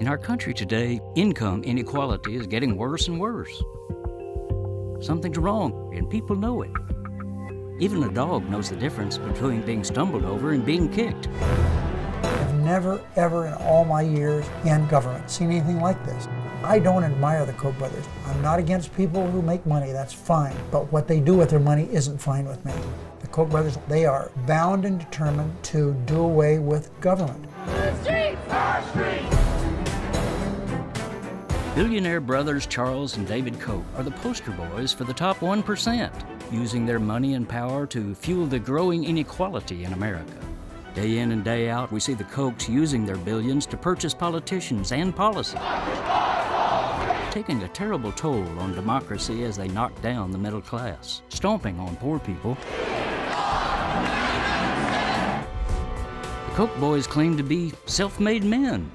In our country today, income inequality is getting worse and worse. Something's wrong, and people know it. Even a dog knows the difference between being stumbled over and being kicked. I've never, ever in all my years in government seen anything like this. I don't admire the Koch brothers. I'm not against people who make money, that's fine. But what they do with their money isn't fine with me. The Koch brothers, they are bound and determined to do away with government. The streets are streets! Billionaire brothers Charles and David Koch are the poster boys for the top 1%, using their money and power to fuel the growing inequality in America. Day in and day out, we see the Kochs using their billions to purchase politicians and policy, taking a terrible toll on democracy as they knock down the middle class, stomping on poor people. The Koch boys claim to be self-made men.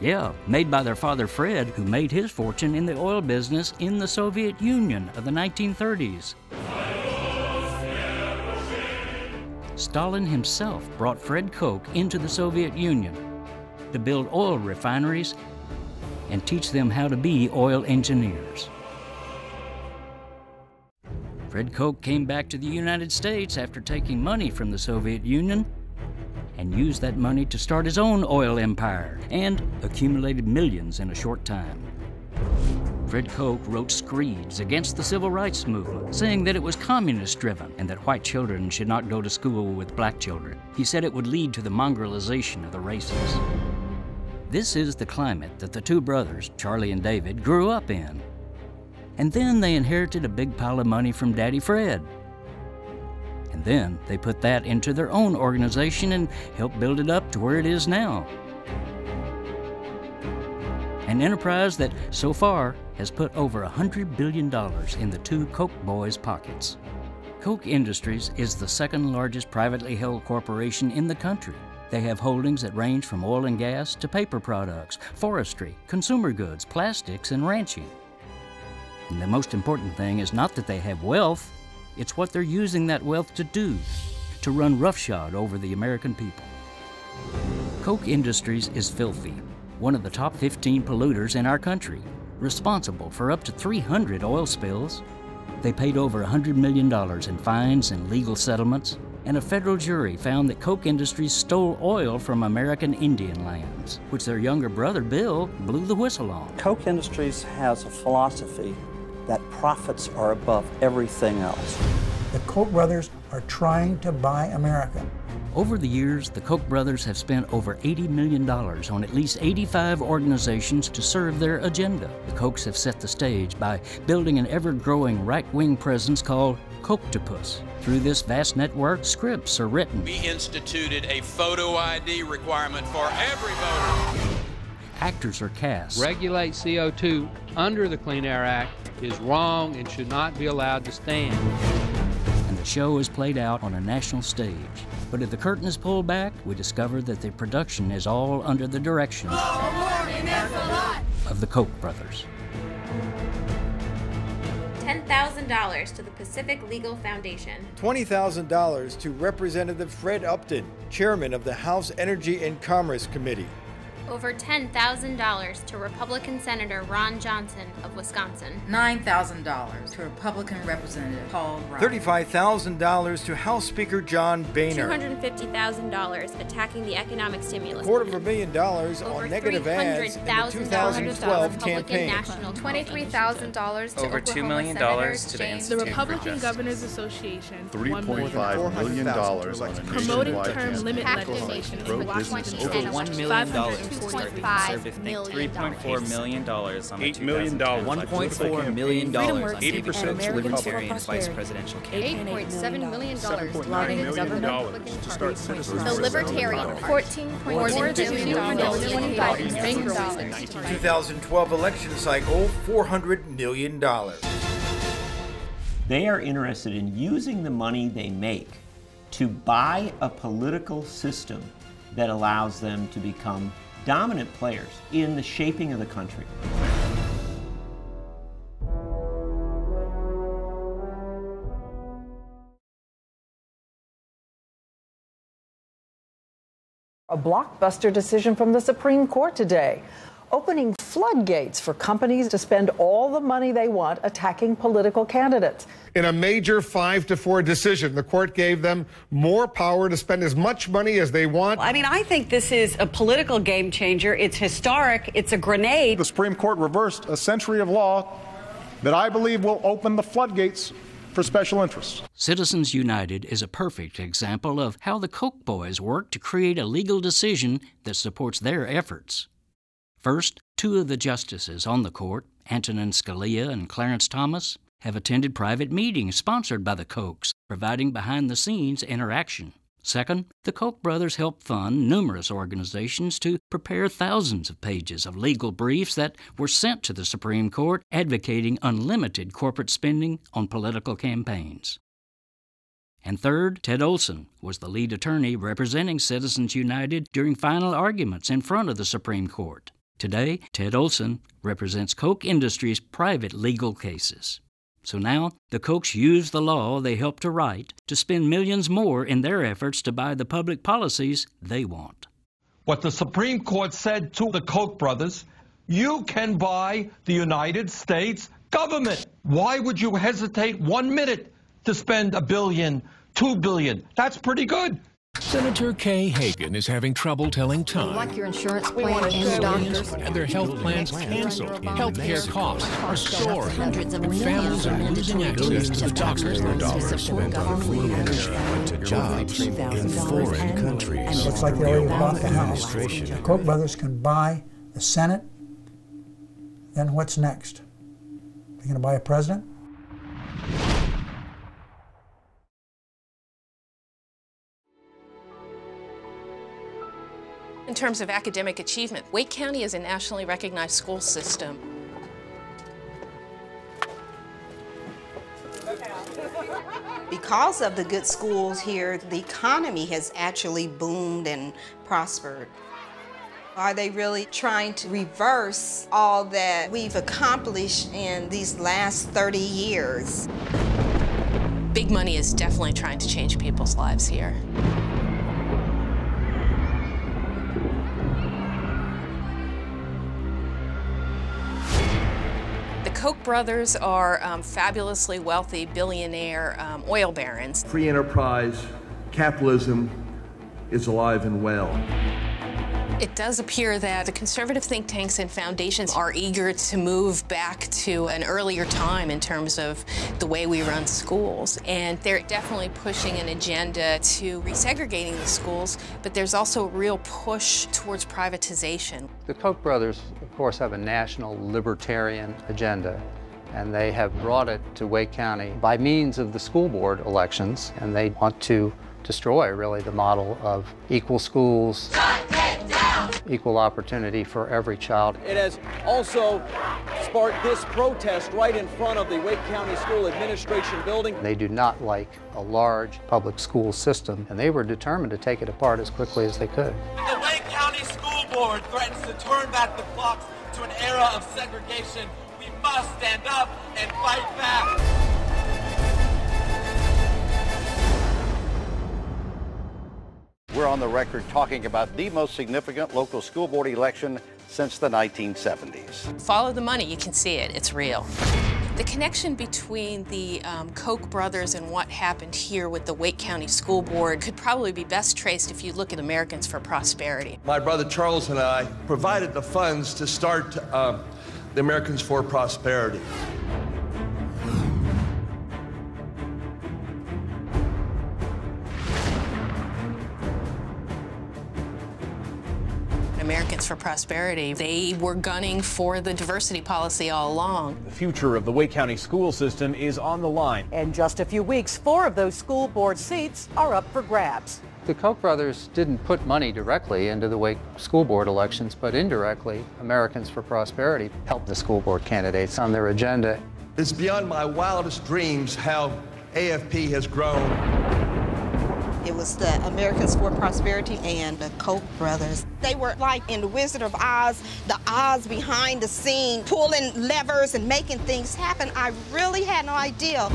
Yeah, made by their father Fred, who made his fortune in the oil business in the Soviet Union of the 1930s. Stalin himself brought Fred Koch into the Soviet Union to build oil refineries and teach them how to be oil engineers. Fred Koch came back to the United States after taking money from the Soviet Union and used that money to start his own oil empire and accumulated millions in a short time. Fred Koch wrote screeds against the civil rights movement, saying that it was communist-driven and that white children should not go to school with black children. He said it would lead to the mongrelization of the races. This is the climate that the two brothers, Charlie and David, grew up in. And then they inherited a big pile of money from Daddy Fred. And then they put that into their own organization and helped build it up to where it is now. An enterprise that, so far, has put over $100 billion in the two Koch boys' pockets. Koch Industries is the second largest privately held corporation in the country. They have holdings that range from oil and gas to paper products, forestry, consumer goods, plastics, and ranching. And the most important thing is not that they have wealth, it's what they're using that wealth to do, to run roughshod over the American people. Koch Industries is filthy, one of the top 15 polluters in our country, responsible for up to 300 oil spills. They paid over $100 million in fines and legal settlements, and a federal jury found that Koch Industries stole oil from American Indian lands, which their younger brother Bill blew the whistle on. Koch Industries has a philosophy that profits are above everything else. The Koch brothers are trying to buy America. Over the years, the Koch brothers have spent over $80 million on at least 85 organizations to serve their agenda. The Kochs have set the stage by building an ever-growing right-wing presence called Kochtopus. Through this vast network, scripts are written. We instituted a photo ID requirement for every voter. Actors are cast. Regulate CO2 under the Clean Air Act is wrong and should not be allowed to stand. And the show is played out on a national stage. But if the curtain is pulled back, we discover that the production is all under the direction of the Koch brothers. $10,000 to the Pacific Legal Foundation. $20,000 to Representative Fred Upton, chairman of the House Energy and Commerce Committee. Over $10,000 to Republican Senator Ron Johnson of Wisconsin. $9,000 to Republican Representative Paul Ryan. $35,000 to House Speaker John Boehner. $250,000 attacking the economic stimulus. $250,000 on negative ads in the 2012 campaign. $23,000 to over $2 million to the Republican Governors Association. $3.5 million on promoting term limit legislation in Washington. Over $1 million. $3.4 million on the 2000. $1.4 million. 80% to libertarian vice presidential campaign. $8.7 million. $9 million to start Citizens. The Libertarian. $14.4 million. 2012 election cycle. $400 million. They are interested in using the money they make to buy a political system that allows them to become dominant players in the shaping of the country. A blockbuster decision from the Supreme Court today, opening floodgates for companies to spend all the money they want attacking political candidates. In a major 5-4 decision, the court gave them more power to spend as much money as they want. I mean, I think this is a political game changer. It's historic. It's a grenade. The Supreme Court reversed a century of law that I believe will open the floodgates for special interests. Citizens United is a perfect example of how the Koch boys work to create a legal decision that supports their efforts. First, two of the justices on the court, Antonin Scalia and Clarence Thomas, have attended private meetings sponsored by the Kochs, providing behind-the-scenes interaction. Second, the Koch brothers helped fund numerous organizations to prepare thousands of pages of legal briefs that were sent to the Supreme Court advocating unlimited corporate spending on political campaigns. And third, Ted Olson was the lead attorney representing Citizens United during final arguments in front of the Supreme Court. Today, Ted Olson represents Koch Industries' private legal cases. So now, the Kochs use the law they helped to write to spend millions more in their efforts to buy the public policies they want. What the Supreme Court said to the Koch brothers, you can buy the United States government. Why would you hesitate 1 minute to spend $1 billion, $2 billion? That's pretty good. Senator Kay Hagan is having trouble telling time. Like your insurance plan and doctors. And their health plans canceled. Health care costs are soaring. Families are losing access to the doctors. Dollars spent on food and jobs in foreign countries. And it looks like they already bought the House. The Koch brothers can buy the Senate. Then what's next? They're going to buy a president? In terms of academic achievement, Wake County is a nationally recognized school system. Because of the good schools here, the economy has actually boomed and prospered. Are they really trying to reverse all that we've accomplished in these last 30 years? Big money is definitely trying to change people's lives here. The Koch brothers are fabulously wealthy billionaire oil barons. Free enterprise, capitalism is alive and well. It does appear that the conservative think tanks and foundations are eager to move back to an earlier time in terms of the way we run schools. And they're definitely pushing an agenda to resegregating the schools, but there's also a real push towards privatization. The Koch brothers, of course, have a national libertarian agenda, and they have brought it to Wake County by means of the school board elections, and they want to destroy, really, the model of equal schools. Equal opportunity for every child. It has also sparked this protest right in front of the Wake County School Administration building. They do not like a large public school system, and they were determined to take it apart as quickly as they could. The Wake County School Board threatens to turn back the clocks to an era of segregation. We must stand up and fight back. We're on the record talking about the most significant local school board election since the 1970s. Follow the money, you can see it, it's real. The connection between the Koch brothers and what happened here with the Wake County School Board could probably be best traced if you look at Americans for Prosperity. My brother Charles and I provided the funds to start the Americans for Prosperity. Americans for Prosperity. They were gunning for the diversity policy all along. The future of the Wake County school system is on the line. In just a few weeks, 4 of those school board seats are up for grabs. The Koch brothers didn't put money directly into the Wake school board elections, but indirectly, Americans for Prosperity helped the school board candidates on their agenda. It's beyond my wildest dreams how AFP has grown. It was the Americans for Prosperity and the Koch brothers. They were like in The Wizard of Oz, the Oz behind the scene, pulling levers and making things happen. I really had no idea.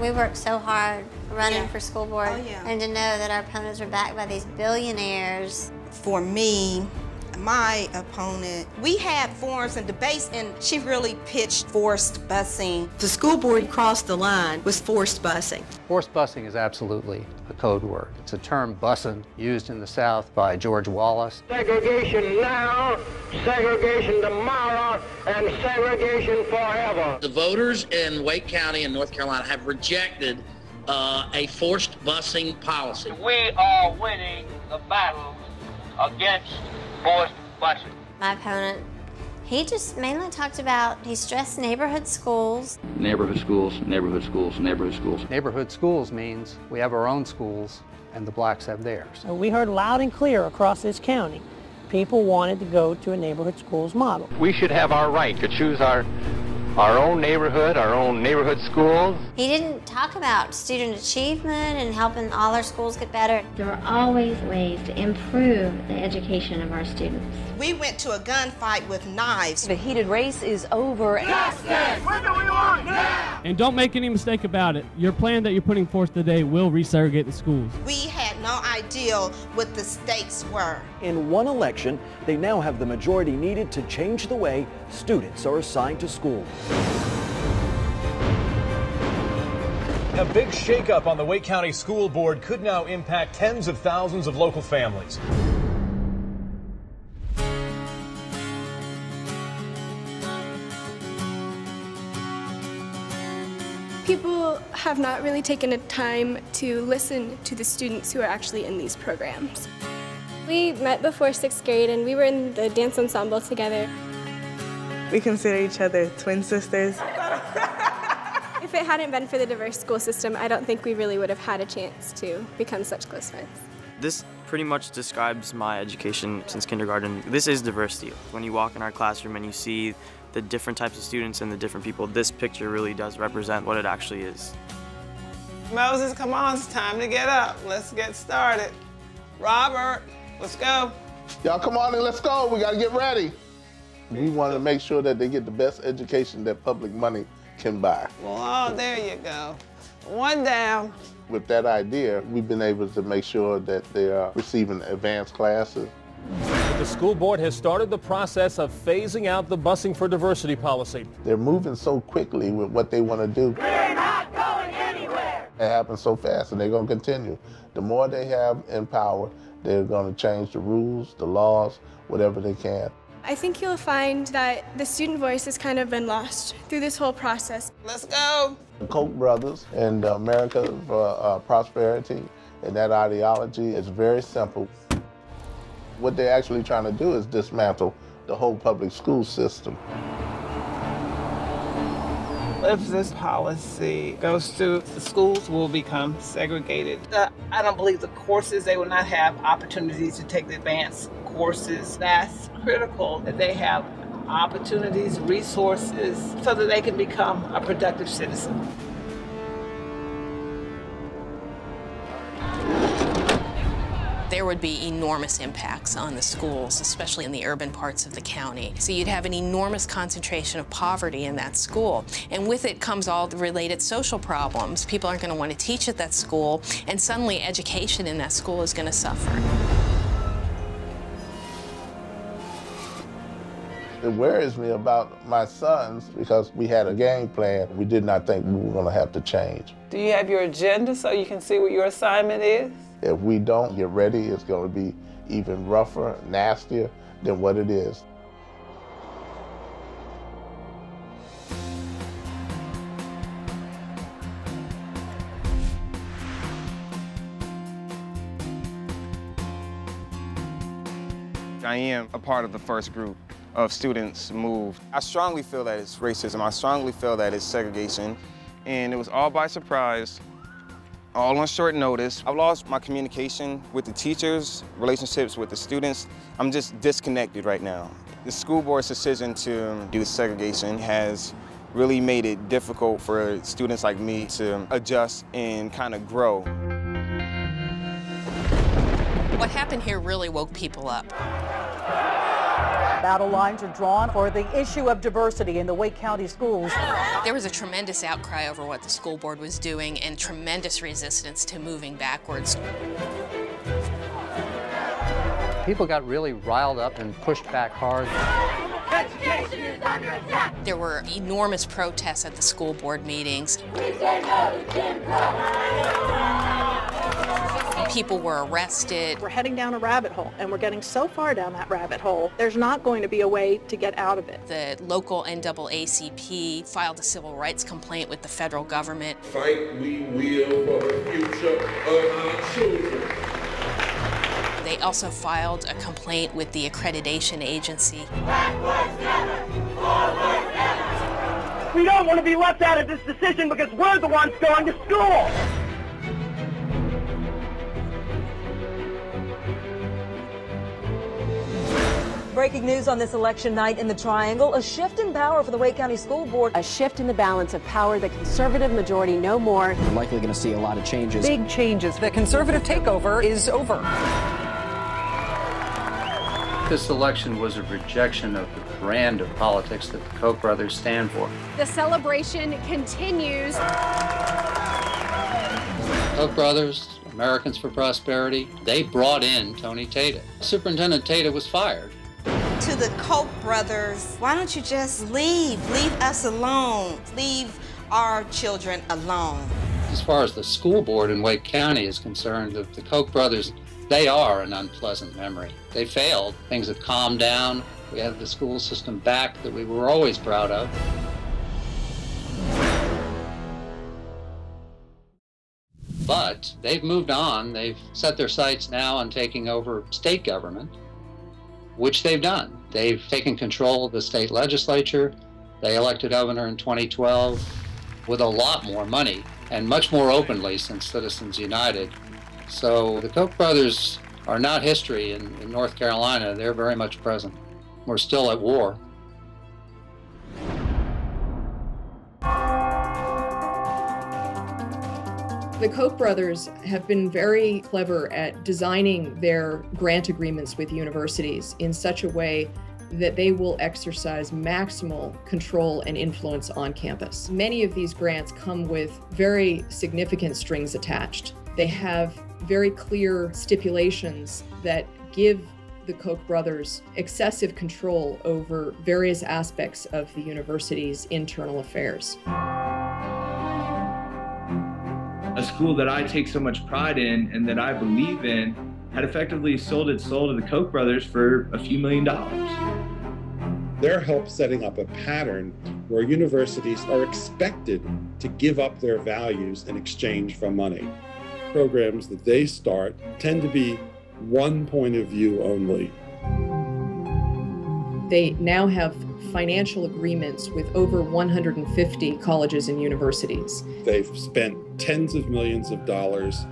We worked so hard running for school board, and to know that our opponents were backed by these billionaires. For me, my opponent, we had forums and debates, and she really pitched forced busing. The school board crossed the line with forced busing. Forced busing is absolutely a code word. It's a term, busing, used in the South by George Wallace. Segregation now, segregation tomorrow, and segregation forever. The voters in Wake County in North Carolina have rejected a forced busing policy. We are winning the battle against forced busing. My opponent, he just mainly talked about, he stressed neighborhood schools. Neighborhood schools, neighborhood schools, neighborhood schools. Neighborhood schools means we have our own schools and the blacks have theirs. We heard loud and clear across this county, people wanted to go to a neighborhood schools model. We should have our right to choose our own neighborhood, our own neighborhood schools. He didn't talk about student achievement and helping all our schools get better. There are always ways to improve the education of our students. We went to a gunfight with knives. The heated race is over. Justice! What do we want now? And don't make any mistake about it. Your plan that you're putting forth today will resegregate the schools. We had no idea what the stakes were. In one election, they now have the majority needed to change the way students are assigned to school. A big shakeup on the Wake County School Board could now impact tens of thousands of local families. People have not really taken the time to listen to the students who are actually in these programs. We met before sixth grade and we were in the dance ensemble together. We consider each other twin sisters. If it hadn't been for the diverse school system, I don't think we really would have had a chance to become such close friends. This pretty much describes my education since kindergarten. This is diversity. When you walk in our classroom and you see the different types of students and the different people, this picture really does represent what it actually is. Moses, come on, it's time to get up. Let's get started. Robert, let's go. Y'all come on and let's go. We gotta get ready. We want to make sure that they get the best education that public money can buy. Well, oh, there you go. One down. With that idea, we've been able to make sure that they are receiving advanced classes. The school board has started the process of phasing out the busing for diversity policy. They're moving so quickly with what they want to do. We're not going anywhere. It happens so fast, and they're going to continue. The more they have in power, they're going to change the rules, the laws, whatever they can. I think you'll find that the student voice has kind of been lost through this whole process. Let's go! The Koch brothers and America for Prosperity and that ideology is very simple. What they're actually trying to do is dismantle the whole public school system. If this policy goes through, the schools will become segregated. I don't believe the courses, they will not have opportunities to take the advanced courses. That's critical that they have opportunities, resources, so that they can become a productive citizen. There would be enormous impacts on the schools, especially in the urban parts of the county. So you'd have an enormous concentration of poverty in that school. And with it comes all the related social problems. People aren't going to want to teach at that school, and suddenly education in that school is going to suffer. It worries me about my sons because we had a game plan. We did not think we were going to have to change. Do you have your agenda so you can see what your assignment is? If we don't get ready, it's going to be even rougher, nastier than what it is. I am a part of the first group of students moved. I strongly feel that it's racism. I strongly feel that it's segregation. And it was all by surprise. All on short notice. I've lost my communication with the teachers, relationships with the students. I'm just disconnected right now. The school board's decision to do segregation has really made it difficult for students like me to adjust and kind of grow. What happened here really woke people up. Battle lines are drawn for the issue of diversity in the Wake County schools. There was a tremendous outcry over what the school board was doing and tremendous resistance to moving backwards. People got really riled up and pushed back hard. Education is under attack. There were enormous protests at the school board meetings. We say no to Jim Crow. People were arrested. We're heading down a rabbit hole, and we're getting so far down that rabbit hole, there's not going to be a way to get out of it. The local NAACP filed a civil rights complaint with the federal government. Fight we will for the future of our children. They also filed a complaint with the accreditation agency. Backwards never, forward never. We don't want to be left out of this decision because we're the ones going to school. Breaking news on this election night in the Triangle, a shift in power for the Wake County School Board. A shift in the balance of power, the conservative majority no more. We're likely going to see a lot of changes. Big changes. The conservative takeover is over. This election was a rejection of the brand of politics that the Koch brothers stand for. The celebration continues. Koch brothers, Americans for Prosperity, they brought in Tony Tata. Superintendent Tata was fired. To the Koch brothers, why don't you just leave? Leave us alone. Leave our children alone. As far as the school board in Wake County is concerned, the Koch brothers, they are an unpleasant memory. They failed. Things have calmed down. We have the school system back that we were always proud of. But they've moved on. They've set their sights now on taking over state government, which they've done. They've taken control of the state legislature. They elected governor in 2012 with a lot more money and much more openly since Citizens United. So the Koch brothers are not history in North Carolina. They're very much present. We're still at war. The Koch brothers have been very clever at designing their grant agreements with universities in such a way that they will exercise maximal control and influence on campus. Many of these grants come with very significant strings attached. They have very clear stipulations that give the Koch brothers excessive control over various aspects of the university's internal affairs. A school that I take so much pride in and that I believe in had effectively sold its soul to the Koch brothers for a few $1 million. Their help setting up a pattern where universities are expected to give up their values in exchange for money. Programs that they start tend to be one point of view only. They now have financial agreements with over 150 colleges and universities. They've spent tens of millions of dollars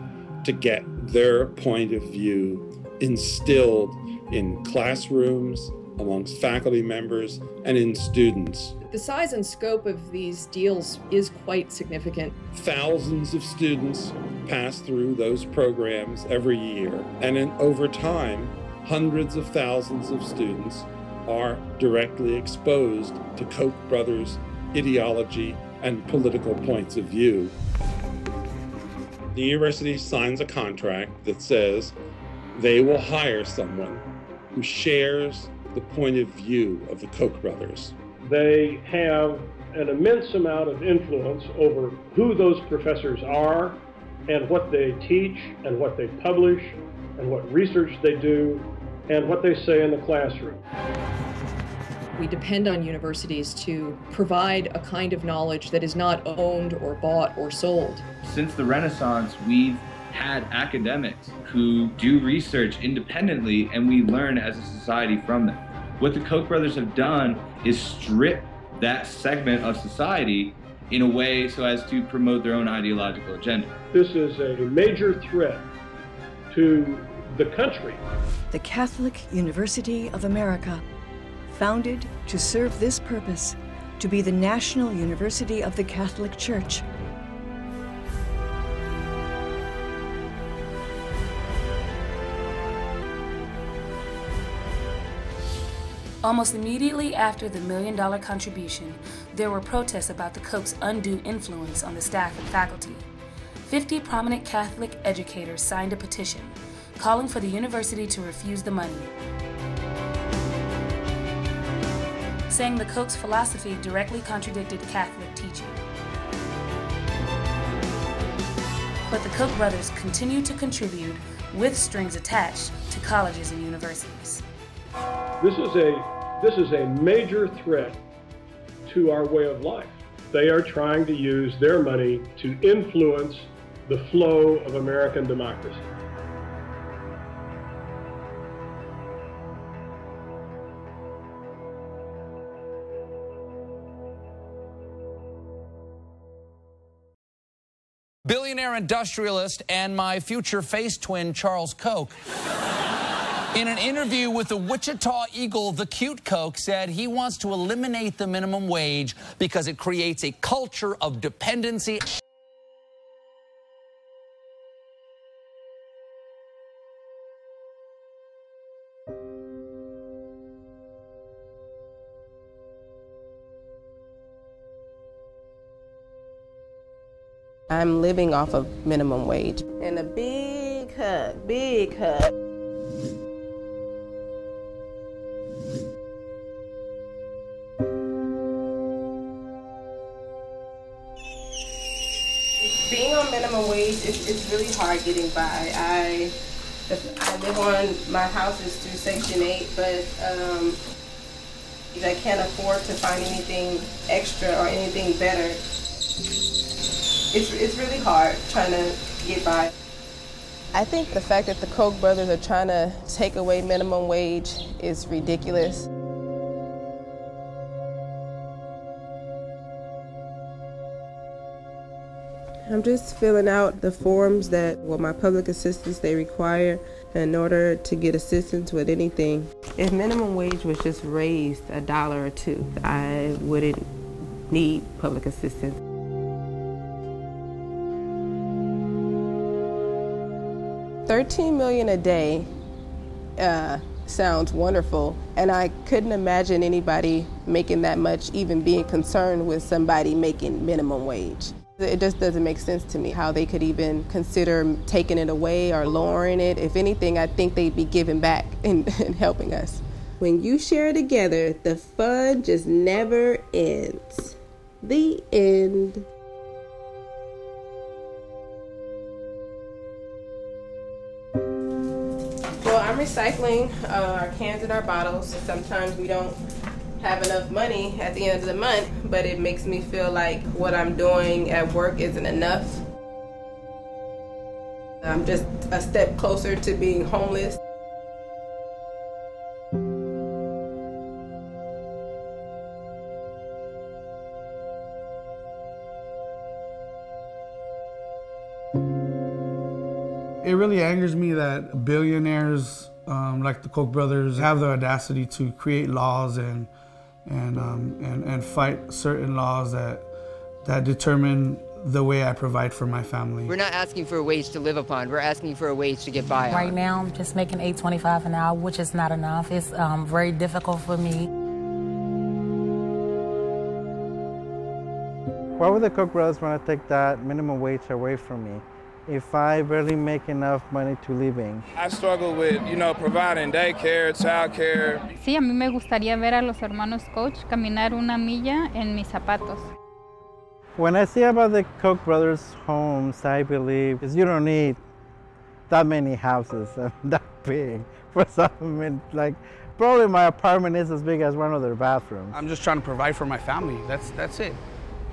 to get their point of view instilled in classrooms, amongst faculty members, and in students. The size and scope of these deals is quite significant. Thousands of students pass through those programs every year, and over time, hundreds of thousands of students are directly exposed to Koch brothers' ideology and political points of view. The university signs a contract that says they will hire someone who shares the point of view of the Koch brothers. They have an immense amount of influence over who those professors are and what they teach and what they publish and what research they do and what they say in the classroom. We depend on universities to provide a kind of knowledge that is not owned or bought or sold. Since the Renaissance, we've had academics who do research independently, and we learn as a society from them. What the Koch brothers have done is strip that segment of society in a way so as to promote their own ideological agenda. This is a major threat to the country. The Catholic University of America, founded to serve this purpose, to be the National University of the Catholic Church. Almost immediately after the $1 million contribution, there were protests about the Koch's undue influence on the staff and faculty. 50 prominent Catholic educators signed a petition calling for the university to refuse the money, saying the Koch's philosophy directly contradicted Catholic teaching. But the Koch brothers continued to contribute with strings attached to colleges and universities. This is a major threat to our way of life. They are trying to use their money to influence the flow of American democracy. Billionaire industrialist and my future face twin, Charles Koch, in an interview with the Wichita Eagle, the cute Koch said he wants to eliminate the minimum wage because it creates a culture of dependency. I'm living off of minimum wage. And a big hug, big hug. Being on minimum wage, it's really hard getting by. I live on, my house is through Section 8, but I can't afford to find anything extra or anything better. It's really hard trying to get by. I think the fact that the Koch brothers are trying to take away minimum wage is ridiculous. I'm just filling out the forms that, well, my public assistance they require in order to get assistance with anything. If minimum wage was just raised $1 or $2, I wouldn't need public assistance. $13 million a day sounds wonderful, and I couldn't imagine anybody making that much, even being concerned with somebody making minimum wage. It just doesn't make sense to me how they could even consider taking it away or lowering it. If anything, I think they'd be giving back and helping us. When you share together, the fun just never ends. The end. I'm recycling our cans and our bottles. Sometimes we don't have enough money at the end of the month, but it makes me feel like what I'm doing at work isn't enough. I'm just a step closer to being homeless. It really angers me that billionaires like the Koch brothers have the audacity to create laws and fight certain laws that determine the way I provide for my family. We're not asking for a wage to live upon. We're asking for a wage to get by on. Right now, I'm just making $8.25 an hour, which is not enough. It's very difficult for me. Why would the Koch brothers want to take that minimum wage away from me if I barely make enough money to living? I struggle with, providing daycare, childcare. Sí, a mí me gustaría ver a los hermanos Koch caminar una milla en mis zapatos. When I see about the Koch brothers' homes, I believe you don't need that many houses that big for something like. Probably my apartment is as big as one of their bathrooms. I'm just trying to provide for my family. That's it.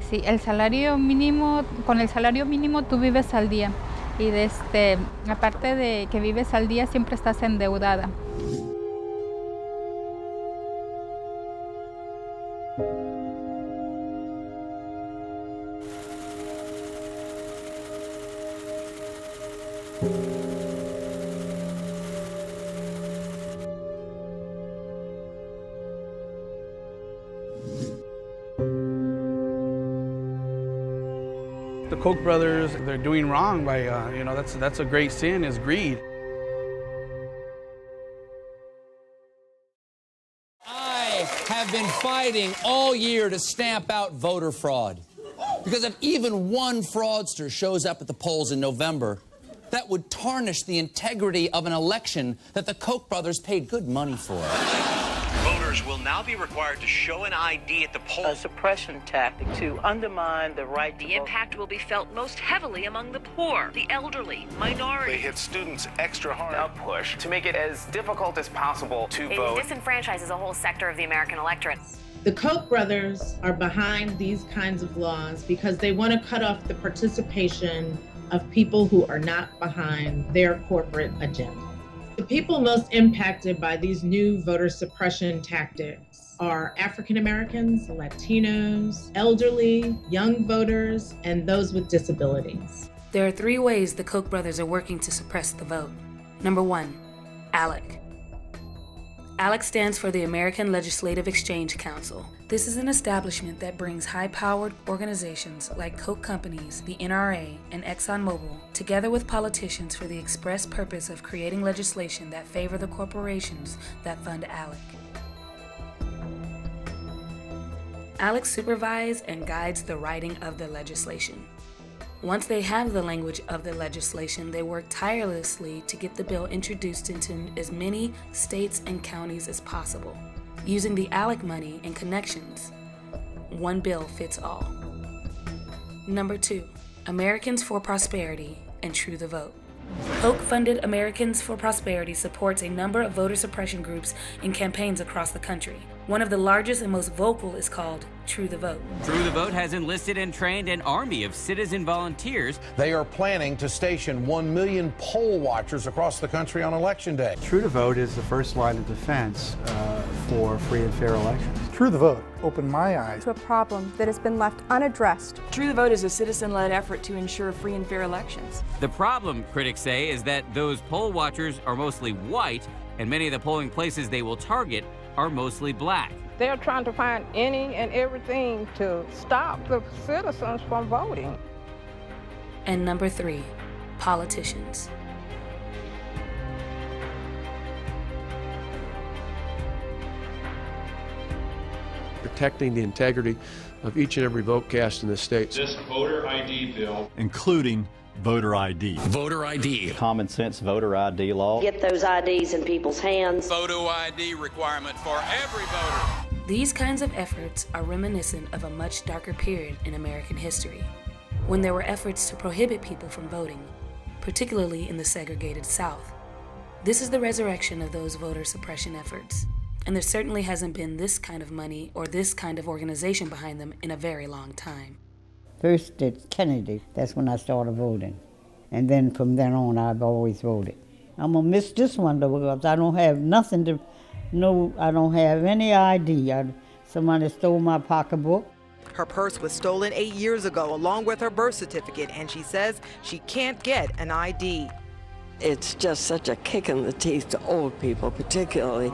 Sí, el salario mínimo, con el salario mínimo tú vives al día y aparte de que vives al día siempre estás endeudada. The Koch brothers, they're doing wrong by, that's a great sin, is greed. I been fighting all year to stamp out voter fraud. Because if even one fraudster shows up at the polls in November, that would tarnish the integrity of an election that the Koch brothers paid good money for. Voters will now be required to show an ID at the polls. A suppression tactic to undermine the right to vote. The impact will be felt most heavily among the poor, the elderly, minorities. They hit students extra hard. They'll push to make it as difficult as possible to vote. It disenfranchises a whole sector of the American electorate. The Koch brothers are behind these kinds of laws because they want to cut off the participation of people who are not behind their corporate agenda. The people most impacted by these new voter suppression tactics are African Americans, Latinos, elderly, young voters, and those with disabilities. There are three ways the Koch brothers are working to suppress the vote. Number one, ALEC. ALEC stands for the American Legislative Exchange Council. This is an establishment that brings high-powered organizations like Koch companies, the NRA, and ExxonMobil together with politicians for the express purpose of creating legislation that favor the corporations that fund ALEC. ALEC supervises and guides the writing of the legislation. Once they have the language of the legislation, they work tirelessly to get the bill introduced into as many states and counties as possible, using the ALEC money and connections. One bill fits all. Number two, Americans for Prosperity and True the Vote. Koch-funded Americans for Prosperity supports a number of voter suppression groups and campaigns across the country. One of the largest and most vocal is called True the Vote. True the Vote has enlisted and trained an army of citizen volunteers. They are planning to station 1 million poll watchers across the country on Election Day. True the Vote is the first line of defense for free and fair elections. True the Vote opened my eyes to a problem that has been left unaddressed. True the Vote is a citizen-led effort to ensure free and fair elections. The problem, critics say, is that those poll watchers are mostly white, and many of the polling places they will target are mostly black. They're trying to find any and everything to stop the citizens from voting. And number three, politicians. Protecting the integrity of each and every vote cast in the state. This voter ID bill, including voter ID. Voter ID. Common sense voter ID law. Get those IDs in people's hands. Photo ID requirement for every voter. These kinds of efforts are reminiscent of a much darker period in American history, when there were efforts to prohibit people from voting, particularly in the segregated South. This is the resurrection of those voter suppression efforts, and there certainly hasn't been this kind of money or this kind of organization behind them in a very long time. First, it's Kennedy. That's when I started voting. And then from then on, I've always voted. I'm going to miss this one, though, because I don't have nothing to know. I don't have any ID. Somebody stole my pocketbook. Her purse was stolen 8 years ago, along with her birth certificate, and she says she can't get an ID. It's just such a kick in the teeth to old people, particularly,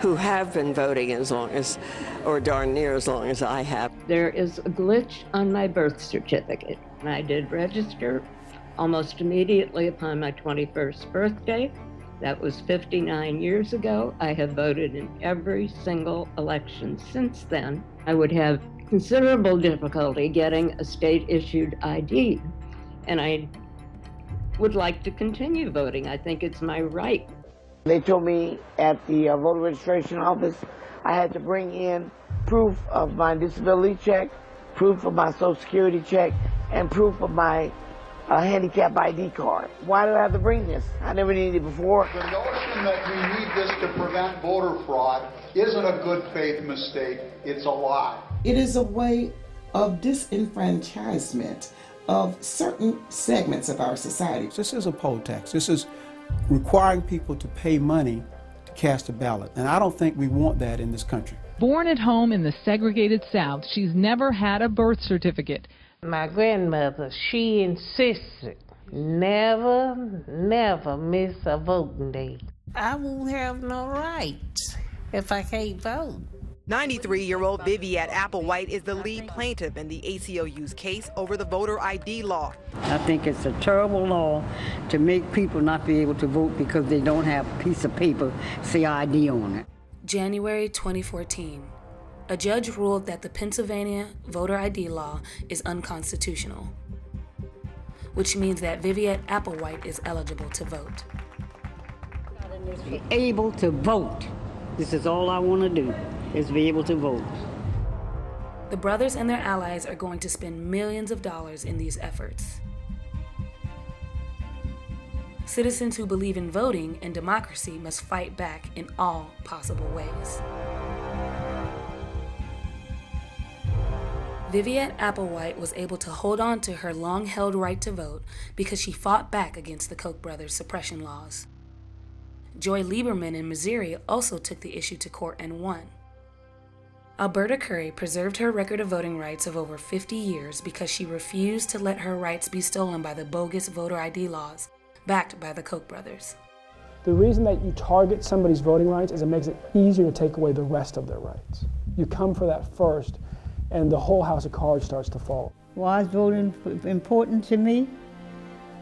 who have been voting as long as, or darn near as long as I have. There is a glitch on my birth certificate. I did register almost immediately upon my 21st birthday. That was 59 years ago. I have voted in every single election since then. I would have considerable difficulty getting a state-issued ID, and I would like to continue voting. I think it's my right. They told me at the voter registration office I had to bring in proof of my disability check, proof of my Social Security check, and proof of my handicap ID card. Why did I have to bring this? I never needed it before. The notion that we need this to prevent voter fraud isn't a good faith mistake. It's a lie. It is a way of disenfranchisement of certain segments of our society. This is a poll tax. This is requiring people to pay money to cast a ballot, and I don't think we want that in this country. Born at home in the segregated South, she's never had a birth certificate. My grandmother, she insisted, never miss a voting day. I won't have no rights if I can't vote. 93-year-old Vivette Applewhite is the lead plaintiff in the ACLU's case over the voter ID law. I think it's a terrible law to make people not be able to vote because they don't have a piece of paper, say ID on it. January 2014, a judge ruled that the Pennsylvania voter ID law is unconstitutional, which means that Vivette Applewhite is eligible to vote. Be able to vote. This is all I want to do, is be able to vote. The brothers and their allies are going to spend millions of dollars in these efforts. Citizens who believe in voting and democracy must fight back in all possible ways. Vivette Applewhite was able to hold on to her long-held right to vote because she fought back against the Koch brothers' suppression laws. Joy Lieberman in Missouri also took the issue to court and won. Alberta Curry preserved her record of voting rights of over 50 years because she refused to let her rights be stolen by the bogus voter ID laws backed by the Koch brothers. The reason that you target somebody's voting rights is it makes it easier to take away the rest of their rights. You come for that first, and the whole house of cards starts to fall. Why is voting important to me?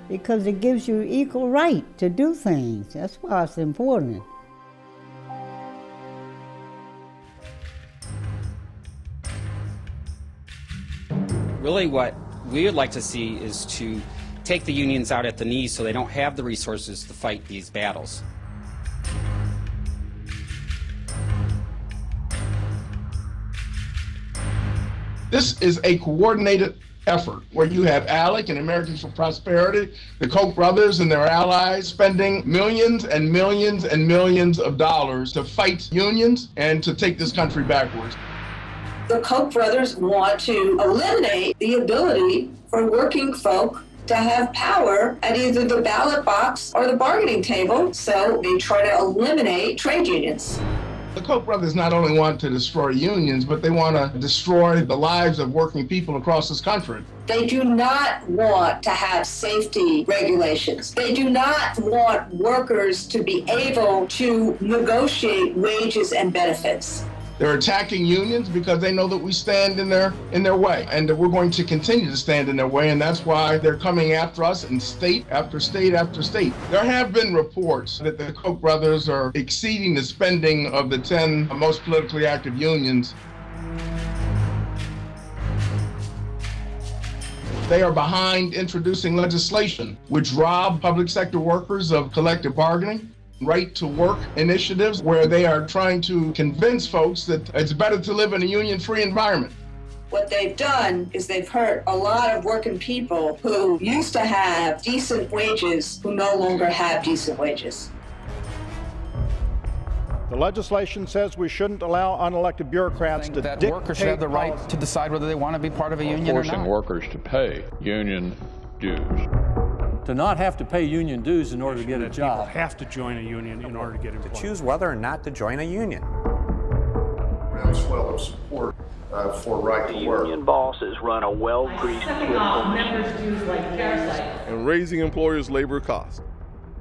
Because it gives you equal right to do things. That's why it's important. Really what we would like to see is to take the unions out at the knees so they don't have the resources to fight these battles. This is a coordinated effort where you have ALEC and Americans for Prosperity, the Koch brothers and their allies spending millions and millions and millions of dollars to fight unions and to take this country backwards. The Koch brothers want to eliminate the ability for working folk to have power at either the ballot box or the bargaining table, so they try to eliminate trade unions. The Koch brothers not only want to destroy unions, but they want to destroy the lives of working people across this country. They do not want to have safety regulations. They do not want workers to be able to negotiate wages and benefits. They're attacking unions because they know that we stand in their way, and that we're going to continue to stand in their way, and that's why they're coming after us in state after state after state. There have been reports that the Koch brothers are exceeding the spending of the 10 most politically active unions. They are behind introducing legislation which rob public sector workers of collective bargaining, right to work initiatives where they are trying to convince folks that it's better to live in a union-free environment. What they've done is they've hurt a lot of working people who used to have decent wages who no longer have decent wages. The legislation says we shouldn't allow unelected bureaucrats to dictate. Workers should have the right to decide whether they want to be part of a union or not. Forcing workers to pay union dues. To not have to pay union dues in order to get a job. People have to join a union in order to get employed. To choose whether or not to join a union. A swell of support for right to work. Union bosses run a well-greased political and raising employers' labor costs.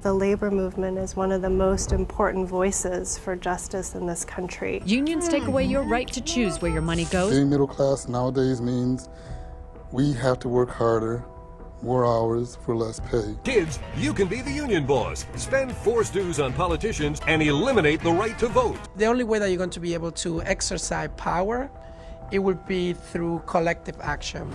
The labor movement is one of the most important voices for justice in this country. Unions take away your right to choose where your money goes. Being middle class nowadays means we have to work harder, more hours for less pay. Kids, you can be the union boss. Spend forced dues on politicians and eliminate the right to vote. The only way that you're going to be able to exercise power, it would be through collective action.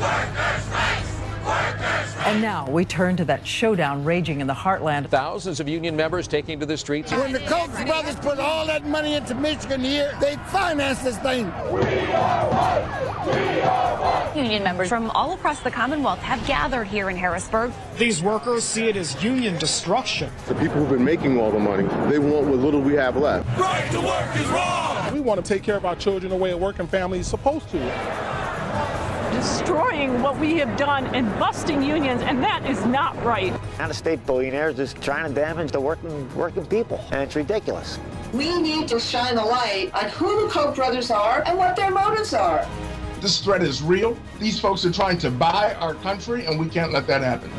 Workers' rights! Workers' rights! And now we turn to that showdown raging in the heartland. Thousands of union members taking to the streets. When the Koch brothers put all that money into Michigan here, they financed this thing. We are one! We are one! Union members from all across the Commonwealth have gathered here in Harrisburg. These workers see it as union destruction. The people who've been making all the money, they want what little we have left. Right to work is wrong! We want to take care of our children the way a working family is supposed to. Destroying what we have done and busting unions, and that is not right. Out-of-state billionaires is trying to damage the working people, and it's ridiculous. We need to shine a light on who the Koch brothers are and what their motives are. This threat is real. These folks are trying to buy our country, and we can't let that happen.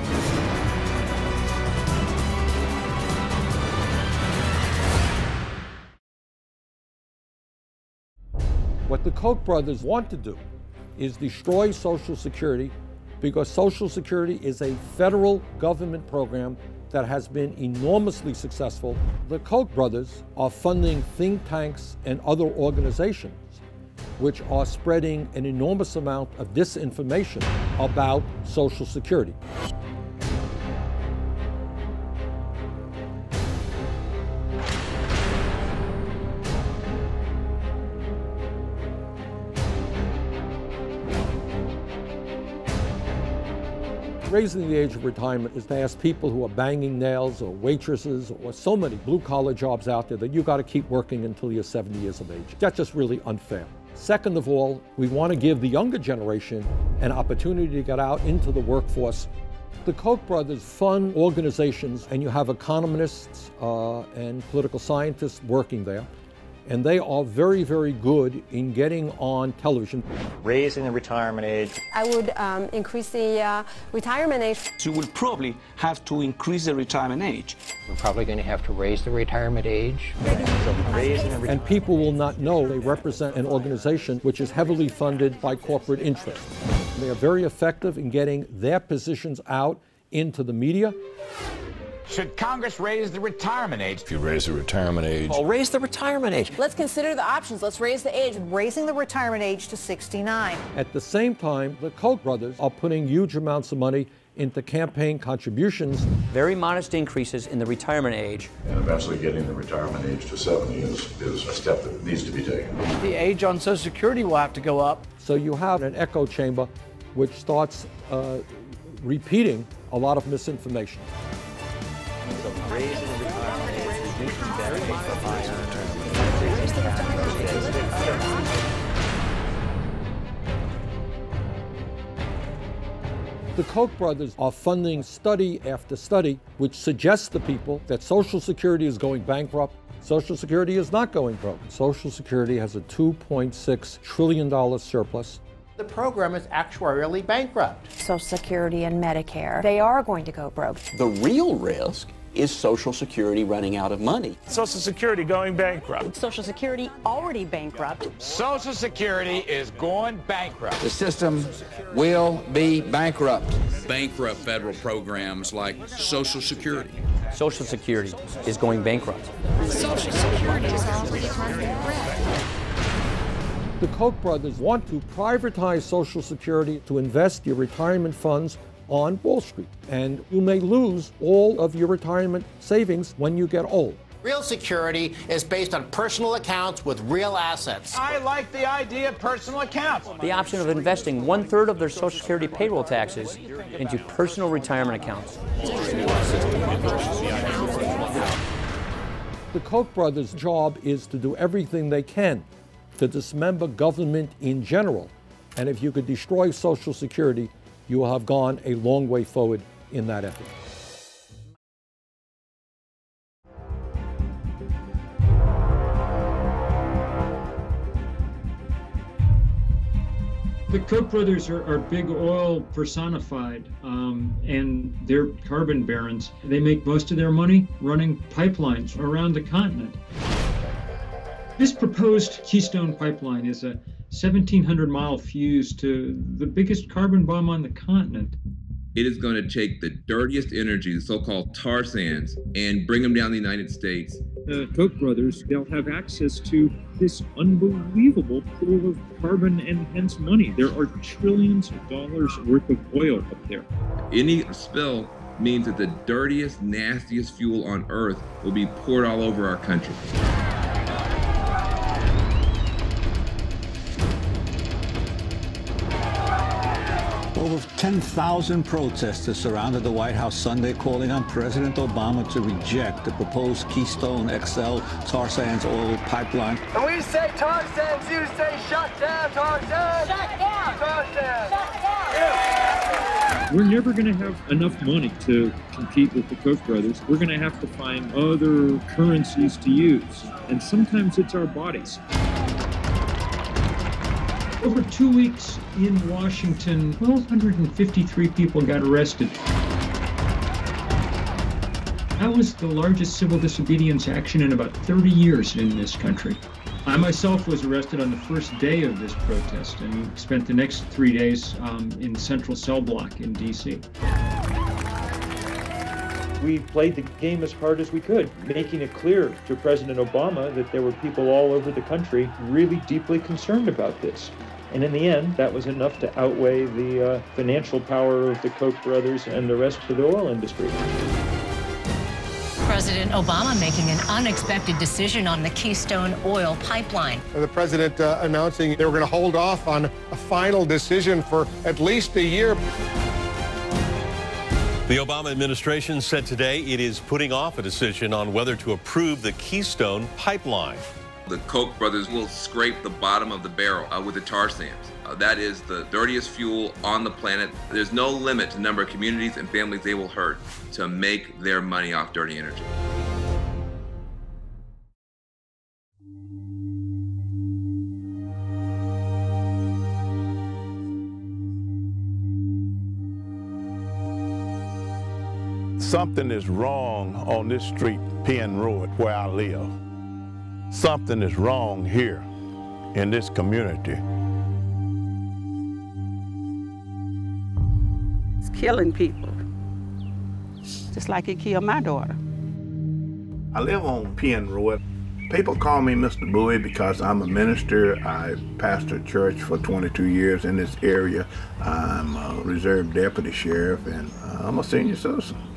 What the Koch brothers want to do is destroy Social Security, because Social Security is a federal government program that has been enormously successful. The Koch brothers are funding think tanks and other organizations which are spreading an enormous amount of disinformation about Social Security. Raising the age of retirement is to ask people who are banging nails or waitresses or so many blue-collar jobs out there that you've got to keep working until you're 70 years of age. That's just really unfair. Second of all, we want to give the younger generation an opportunity to get out into the workforce. The Koch brothers fund organizations, and you have economists and political scientists working there. And they are very, very good in getting on television. Raising the retirement age. I would increase the retirement age. You will probably have to increase the retirement age. We're probably going to have to raise the retirement age. And people will not know they represent an organization which is heavily funded by corporate interests. They are very effective in getting their positions out into the media. Should Congress raise the retirement age? If you raise the retirement age... Well, raise the retirement age. Let's consider the options. Let's raise the age. Raising the retirement age to 69. At the same time, the Koch brothers are putting huge amounts of money into campaign contributions. Very modest increases in the retirement age. And eventually getting the retirement age to 70 is a step that needs to be taken. The age on Social Security will have to go up. So you have an echo chamber which starts repeating a lot of misinformation. The Koch brothers are funding study after study which suggests to people that Social Security is going bankrupt. Social Security is not going broke. Social Security has a $2.6 trillion surplus. The program is actuarially bankrupt. Social Security and Medicare, they are going to go broke. The real risk is Social Security running out of money. Social Security going bankrupt. Social Security already bankrupt. Social Security is going bankrupt. The system will be bankrupt. Bankrupt federal programs like Social Security. Social Security is going bankrupt. Social Security is already going bankrupt. The Koch brothers want to privatize Social Security to invest your retirement funds on Wall Street. And you may lose all of your retirement savings when you get old. Real security is based on personal accounts with real assets. I like the idea of personal accounts. The option of investing 1/3 of their Social Security payroll taxes into personal retirement accounts. The Koch brothers' job is to do everything they can to dismember government in general. And if you could destroy Social Security, you will have gone a long way forward in that effort. The Koch brothers are big oil personified, and they're carbon barons. They make most of their money running pipelines around the continent. This proposed Keystone pipeline is a 1,700-mile fuse to the biggest carbon bomb on the continent. It is going to take the dirtiest energy, the so-called tar sands, and bring them down to the United States. The Koch brothers, they'll have access to this unbelievable pool of carbon and hence money. There are trillions of dollars worth of oil up there. Any spill means that the dirtiest, nastiest fuel on Earth will be poured all over our country. Over 10,000 protesters surrounded the White House Sunday, calling on President Obama to reject the proposed Keystone XL tar sands oil pipeline. And we say tar sands, you say shut down tar sands! Shut down! Tar sands! Shut down! Yeah. We're never going to have enough money to compete with the Koch brothers. We're going to have to find other currencies to use, and sometimes it's our bodies. Over 2 weeks in Washington, 1,253 people got arrested. That was the largest civil disobedience action in about 30 years in this country. I myself was arrested on the first day of this protest and spent the next 3 days in Central Cell Block in D.C. We played the game as hard as we could, making it clear to President Obama that there were people all over the country really deeply concerned about this. And in the end, that was enough to outweigh the financial power of the Koch brothers and the rest of the oil industry. President Obama making an unexpected decision on the Keystone oil pipeline. The president announcing they were going to hold off on a final decision for at least a year. The Obama administration said today it is putting off a decision on whether to approve the Keystone pipeline. The Koch brothers will scrape the bottom of the barrel with the tar sands. That is the dirtiest fuel on the planet. There's no limit to the number of communities and families they will hurt to make their money off dirty energy. Something is wrong on this street, Penn Road, where I live. Something is wrong here in this community. It's killing people, just like it killed my daughter. I live on Penn Road. People call me Mr. Bowie because I'm a minister. I pastored church for 22 years in this area. I'm a reserve deputy sheriff, and I'm a senior citizen.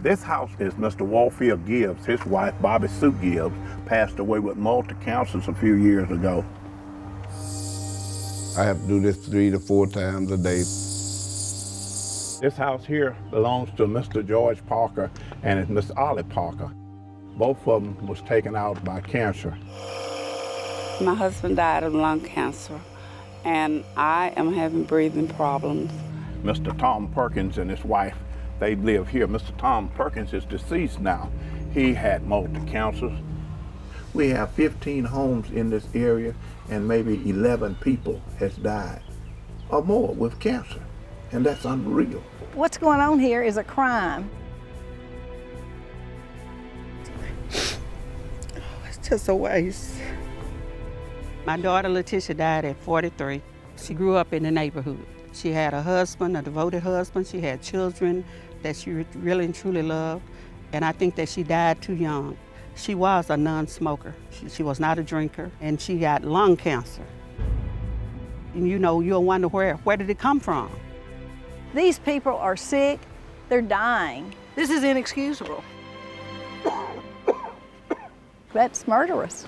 This house is Mr. Walfield Gibbs. His wife, Bobby Sue Gibbs, passed away with multiple cancers a few years ago. I have to do this 3 to 4 times a day. This house here belongs to Mr. George Parker and it's Miss Ollie Parker. Both of them was taken out by cancer. My husband died of lung cancer, and I am having breathing problems. Mr. Tom Perkins and his wife, they live here. Mr. Tom Perkins is deceased now. He had multiple cancers. We have 15 homes in this area, and maybe 11 people has died or more with cancer, and that's unreal. What's going on here is a crime. It's just a waste. My daughter Letitia died at 43. She grew up in the neighborhood. She had a husband, a devoted husband. She had children that she really and truly loved. And I think that she died too young. She was a non-smoker. She was not a drinker. And she got lung cancer. And you know, you'll wonder where did it come from? These people are sick. They're dying. This is inexcusable. That's murderous.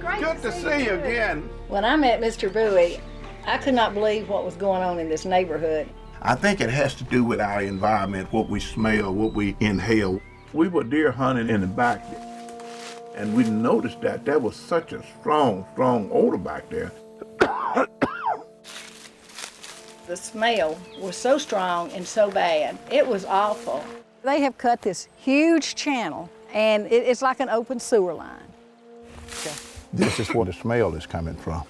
Good to see you again. When I met Mr. Bowie, I could not believe what was going on in this neighborhood. I think it has to do with our environment, what we smell, what we inhale. We were deer hunting in the back, and we noticed that there was such a strong, strong odor back there. The smell was so strong and so bad. It was awful. They have cut this huge channel, and it's like an open sewer line. Okay. This is where the smell is coming from.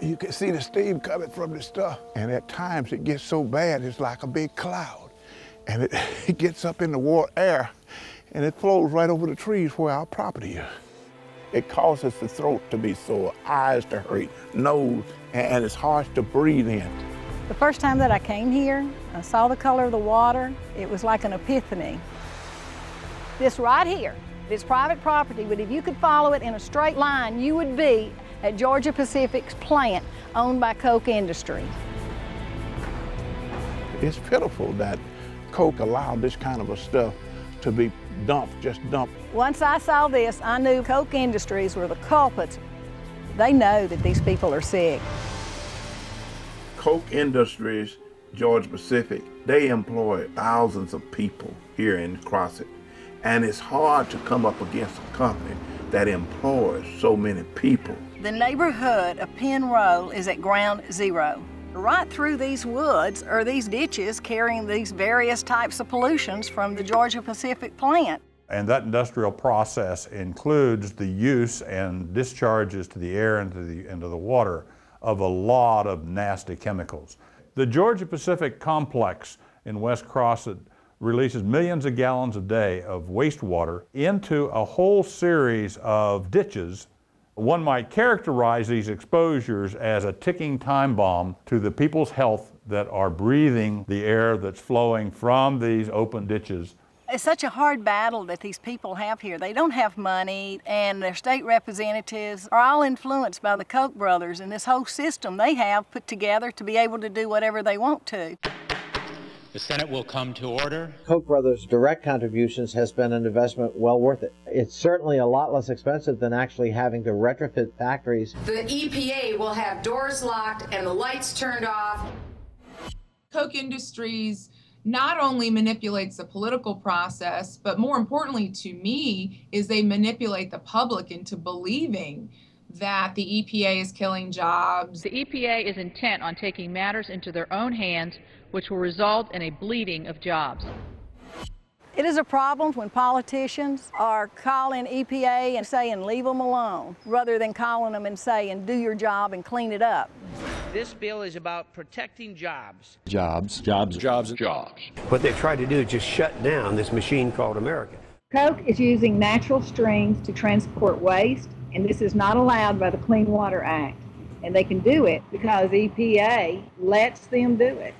You can see the steam coming from the stuff. And at times it gets so bad, it's like a big cloud. And it gets up in the air, and it flows right over the trees where our property is. It causes the throat to be sore, eyes to hurt, nose, and it's hard to breathe in. The first time that I came here, I saw the color of the water. It was like an epiphany. This right here. It's private property, but if you could follow it in a straight line, you would be at Georgia Pacific's plant owned by Koch Industries. It's pitiful that Koch allowed this kind of a stuff to be dumped, just dumped. Once I saw this, I knew Koch Industries were the culprits. They know that these people are sick. Koch Industries, Georgia Pacific, they employ thousands of people here in Crossett. And it's hard to come up against a company that employs so many people. The neighborhood of Penn Road is at ground zero. Right through these woods are these ditches carrying these various types of pollutions from the Georgia Pacific plant. And that industrial process includes the use and discharges to the air and into the water of a lot of nasty chemicals. The Georgia Pacific complex in West Crossett releases millions of gallons a day of wastewater into a whole series of ditches One might characterize these exposures as a ticking time bomb to the people's health that are breathing the air that's flowing from these open ditches. It's such a hard battle that these people have here. They don't have money, and their state representatives are all influenced by the Koch brothers and this whole system they have put together to be able to do whatever they want to. The Senate will come to order. Koch brothers' direct contributions has been an investment well worth it. It's certainly a lot less expensive than actually having to retrofit factories. The EPA will have doors locked and the lights turned off. Koch Industries not only manipulates the political process, but more importantly to me is they manipulate the public into believing that the EPA is killing jobs. The EPA is intent on taking matters into their own hands, which will result in a bleeding of jobs. It is a problem when politicians are calling EPA and saying, leave them alone, rather than calling them and saying, do your job and clean it up. This bill is about protecting jobs. Jobs, jobs, jobs, jobs. What they've tried to do is just shut down this machine called America. Koch is using natural streams to transport waste, and this is not allowed by the Clean Water Act. And they can do it because EPA lets them do it.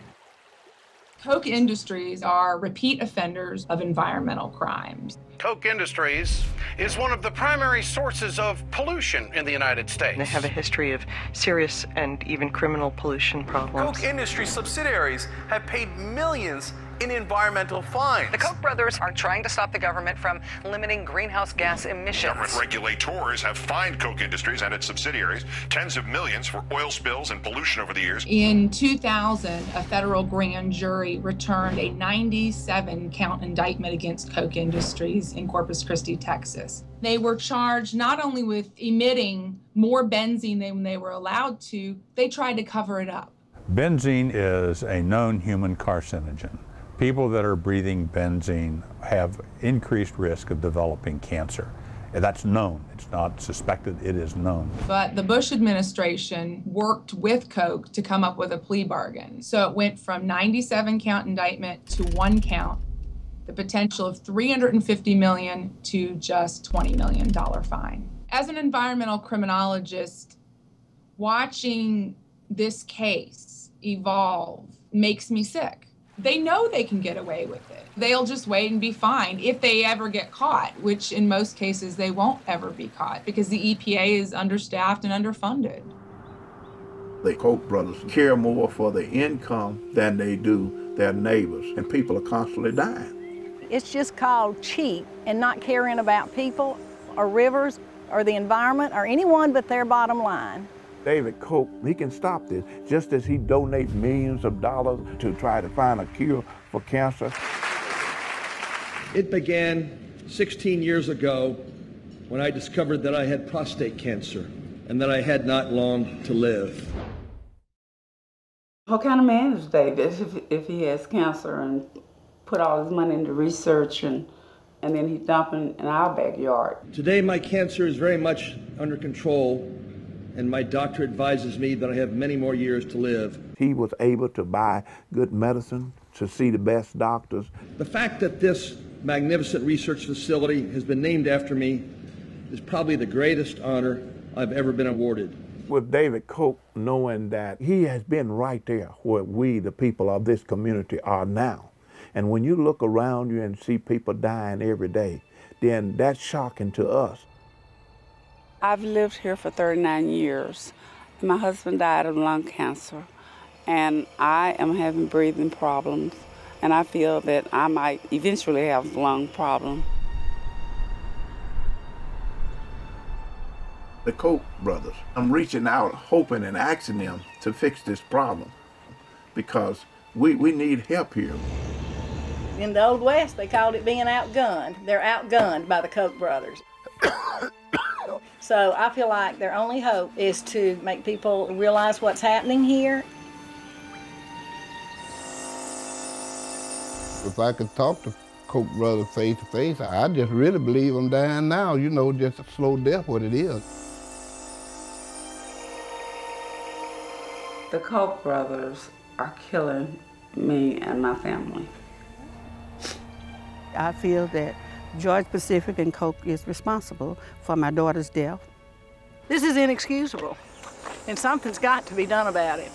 Koch Industries are repeat offenders of environmental crimes. Koch Industries is one of the primary sources of pollution in the United States. They have a history of serious and even criminal pollution problems. Koch Industries subsidiaries have paid millions in environmental fines. The Koch brothers are trying to stop the government from limiting greenhouse gas emissions. Government regulators have fined Koch Industries and its subsidiaries tens of millions for oil spills and pollution over the years. In 2000, a federal grand jury returned a 97-count indictment against Koch Industries in Corpus Christi, Texas. They were charged not only with emitting more benzene than they were allowed to, they tried to cover it up. Benzene is a known human carcinogen. People that are breathing benzene have increased risk of developing cancer. That's known. It's not suspected. It is known. But the Bush administration worked with Koch to come up with a plea bargain. So it went from 97-count indictment to 1 count, the potential of $350 million to just $20 million fine. As an environmental criminologist, watching this case evolve makes me sick. They know they can get away with it. They'll just wait and be fine if they ever get caught, which in most cases they won't ever be caught because the EPA is understaffed and underfunded. The Koch brothers care more for the income than they do their neighbors, and people are constantly dying. It's just called cheap and not caring about people or rivers or the environment or anyone but their bottom line. David Koch, he can stop this, just as he donates millions of dollars to try to find a cure for cancer. It began 16 years ago when I discovered that I had prostate cancer and that I had not long to live. What kind of man is David if he has cancer and put all his money into research and then he's dumping in our backyard? Today my cancer is very much under control, and my doctor advises me that I have many more years to live. He was able to buy good medicine, to see the best doctors. The fact that this magnificent research facility has been named after me is probably the greatest honor I've ever been awarded. With David Koch, knowing that he has been right there where we, the people of this community, are now. And when you look around you and see people dying every day, then that's shocking to us. I've lived here for 39 years. My husband died of lung cancer, and I am having breathing problems, and I feel that I might eventually have lung problems. The Koch brothers, I'm reaching out, hoping and asking them to fix this problem, because we need help here. In the Old West, they called it being outgunned. They're outgunned by the Koch brothers. So I feel like their only hope is to make people realize what's happening here. If I could talk to Koch brother face to face, I just really believe I'm dying now, you know, just a slow death, what it is. The Koch brothers are killing me and my family. I feel that Georgia Pacific and Koch is responsible for my daughter's death, This is inexcusable, and something's got to be done about it.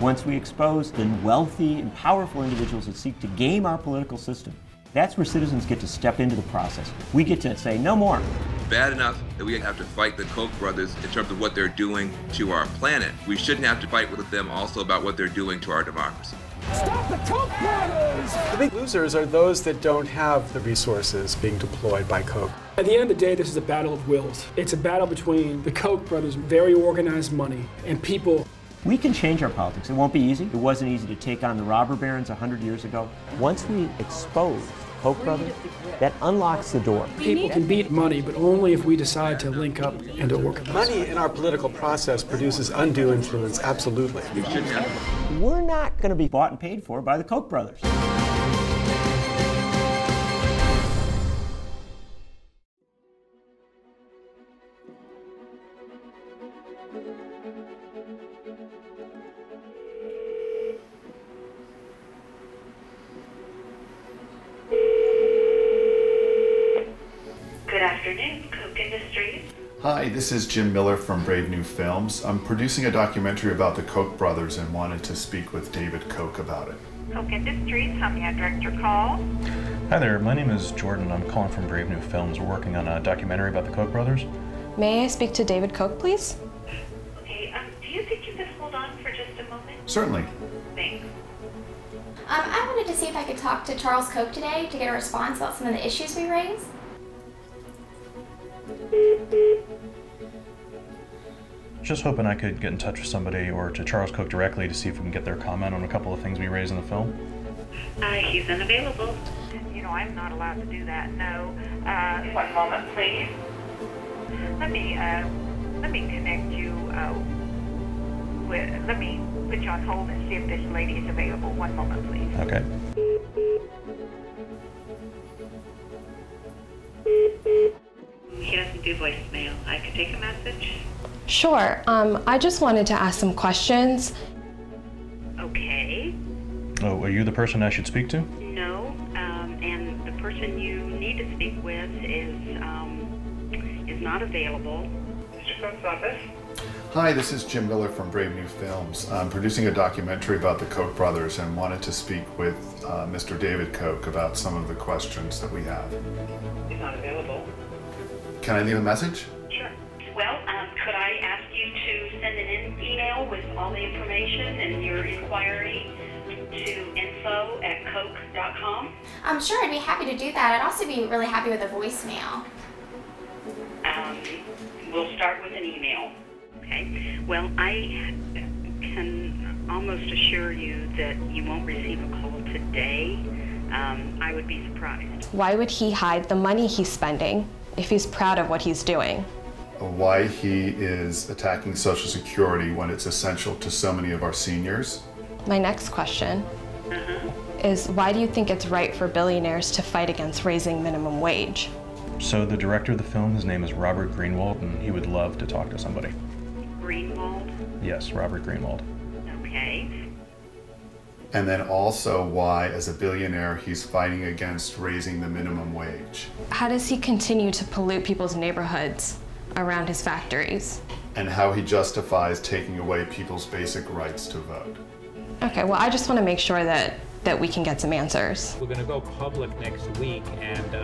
Once we expose the wealthy and powerful individuals that seek to game our political system, that's where citizens get to step into the process. We get to say, no more. Bad enough that we have to fight the Koch brothers in terms of what they're doing to our planet. We shouldn't have to fight with them also about what they're doing to our democracy. Stop the Koch brothers! The big losers are those that don't have the resources being deployed by Koch. At the end of the day, this is a battle of wills. It's a battle between the Koch brothers, very organized money, and people. We can change our politics. It won't be easy. It wasn't easy to take on the robber barons 100 years ago. Once we expose Koch brothers, that unlocks the door. People can beat money, but only if we decide to link up and to organize. Money in our political process produces undue influence, absolutely. We're not going to be bought and paid for by the Koch brothers. Hi, this is Jim Miller from Brave New Films. I'm producing a documentary about the Koch brothers and wanted to speak with David Koch about it. Koch Industries, how may I direct your call? Hi there, my name is Jordan. I'm calling from Brave New Films. We're working on a documentary about the Koch brothers. May I speak to David Koch, please? Okay, do you think you could hold on for just a moment? Certainly. Thanks. I wanted to see if I could talk to Charles Koch today to get a response about some of the issues we raised. Just hoping I could get in touch with somebody or to Charles Koch directly to see if we can get their comment on a couple of things we raised in the film. He's unavailable. You know, I'm not allowed to do that, no. One moment, please. Let me connect you with, let me put you on hold and see if this lady is available. One moment, please. Okay. He doesn't do voicemail. I could take a message. Sure. I just wanted to ask some questions. Okay. Oh, are you the person I should speak to? No, and the person you need to speak with is not available. Mr. Koch's office. Hi, this is Jim Miller from Brave New Films. I'm producing a documentary about the Koch brothers and wanted to speak with Mr. David Koch about some of the questions that we have. He's not available. Can I leave a message? Sure. Well, could I ask you to send an email with all the information and your inquiry to info@koch.com? I'm sure I'd be happy to do that. I'd also be really happy with a voicemail. We'll start with an email. Okay. Well, I can almost assure you that you won't receive a call today. I would be surprised. Why would he hide the money he's spending if he's proud of what he's doing? Why he is attacking Social Security when it's essential to so many of our seniors. My next question is, why do you think it's right for billionaires to fight against raising minimum wage? So the director of the film, his name is Robert Greenwald, and he would love to talk to somebody. Greenwald? Yes, Robert Greenwald. Okay. And then also why, as a billionaire, he's fighting against raising the minimum wage. How does he continue to pollute people's neighborhoods around his factories? And how he justifies taking away people's basic rights to vote. Okay, well, I just want to make sure that we can get some answers. We're going to go public next week, and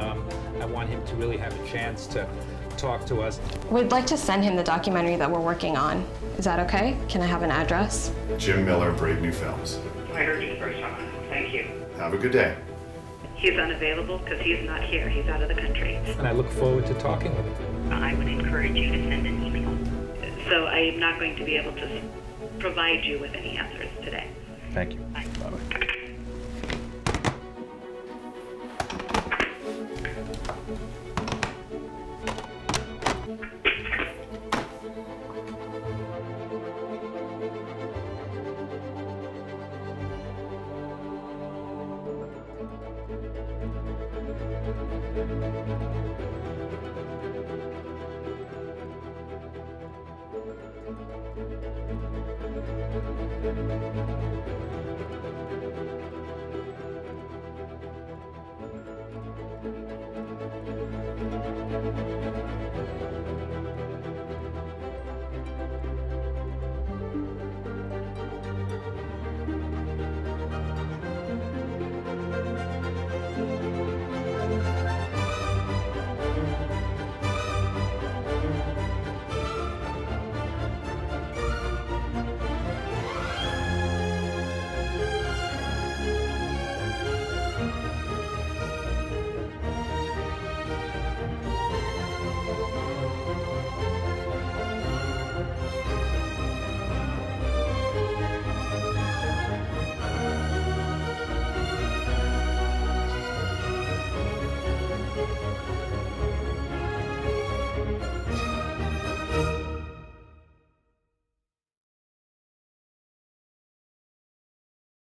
I want him to really have a chance to talk to us. We'd like to send him the documentary that we're working on. Is that okay? Can I have an address? Jim Miller, Brave New Films. I heard you first on. Thank you. Have a good day. He's unavailable because he's not here. He's out of the country. And I look forward to talking with him. I would encourage you to send an email. So I'm not going to be able to provide you with any answers today. Thank you. Bye. Bye-bye.